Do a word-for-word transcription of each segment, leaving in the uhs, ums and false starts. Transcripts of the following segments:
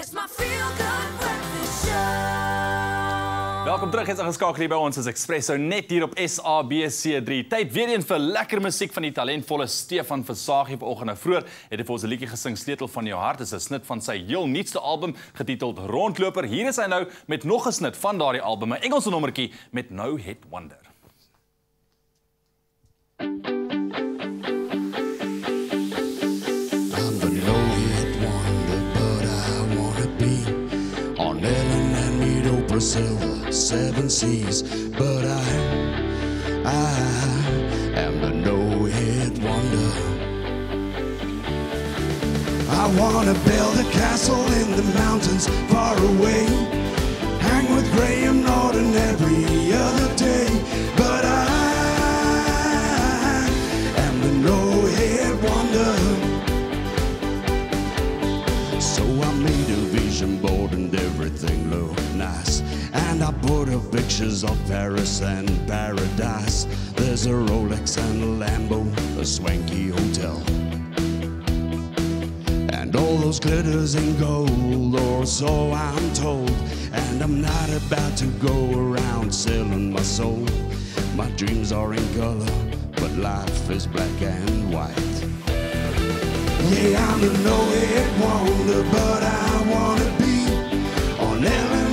It's my feel-good breakfast show. Welkom terug, jy's ingeskakel hier by ons as Expresso net hier op S A B C three. Tyd weer een vir lekker musiek van die talentvolle Stefan Versaagie vanoggend. Vroeër het hy vir ons 'n liedjie gesing, Sleutel van jou hart. Dit is 'n snit van sy heel nuutste album getiteld Rondloper. Hier is hy nou met nog 'n snit van daardie album, 'n Engelse nommertjie met No Hit Wonder. Silver, seven seas, but I, I am the no-hit wonder. I wanna build a castle in the mountains far away, hang with Graham Norton every other day, but I am the no-hit wonder. So I made a vision board and everything looked nice. And I put up pictures of Paris and paradise. There's a Rolex and a Lambo, a swanky hotel, and all those glitters in gold, or so I'm told. And I'm not about to go around selling my soul. My dreams are in color, but life is black and white. Yeah, I'm a no-hit wonder, but I wanna be on Ellen,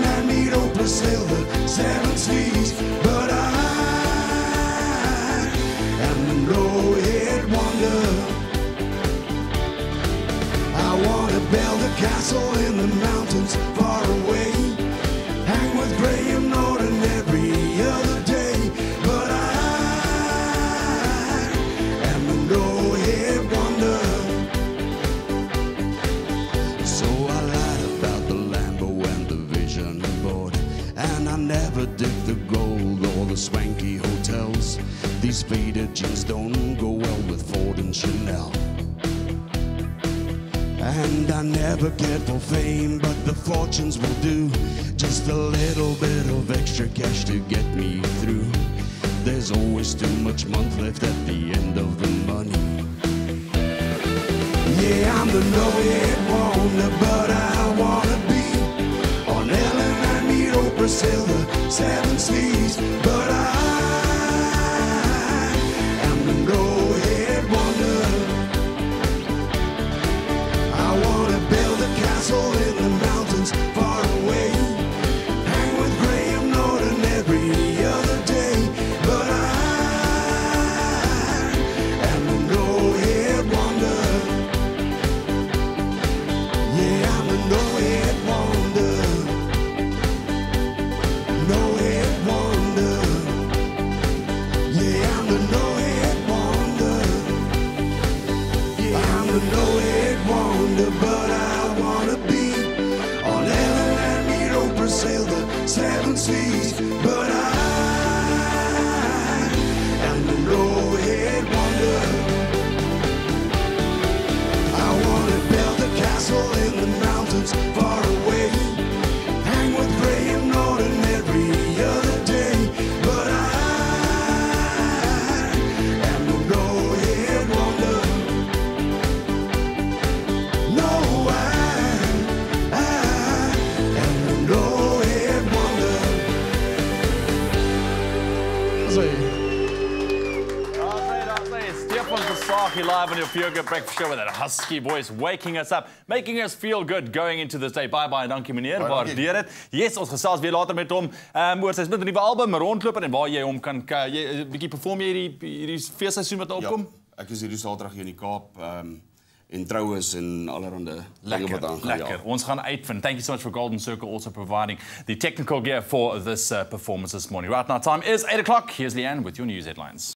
Silver, seven seas, but I am the no-hit wonder. I want to build a castle in the mountains far away, hang with Graham Norton every other day, but I am the no-hit wonder. So I lied about the Lambo and the vision board. And I never did the gold or the swanky hotels. These faded jeans don't go well with Ford and Chanel. And I never cared for fame, but the fortunes will do. Just a little bit of extra cash to get me through. There's always too much month left at the end of the money. Yeah, I'm the no-hit wonder, but I wanna be on Ellen. Oprah, Silver, Seven Seas, but I am the no-hit wonder. I want to build a castle in the mountains far away, hang with Graham Norton every other day, but I am the no-hit wonder. Yeah, I'm the no-hit wonder. Seven seas, but I am the no-hit wonder. I want to build a castle in the mountains far away, hang with Graham Norton every other day, but I am the no-hit wonder. No, I, I am the no-hit wonder. Live on your Feel Good Breakfast Show with that husky voice waking us up, making us feel good going into this day. Bye bye, dankie meneer, waardeer dit. Yes, ons gesels weer later met hom um, oor sy splinter nuwe album Rondloper en waar jy hom kan jy, bietjie perform jy hierdie hierdie feesseisoen wat opkom. Ja, ek is hierdie Saterdag hier in die Kaap. Um, En trouwens en allerhande lekker wat aangaan. Lekker. Ja. Ons gaan uitvind. Thank you so much for Golden Circle also providing the technical gear for this uh, performance this morning. Right now, time is eight o'clock. Here's Leanne with your news headlines.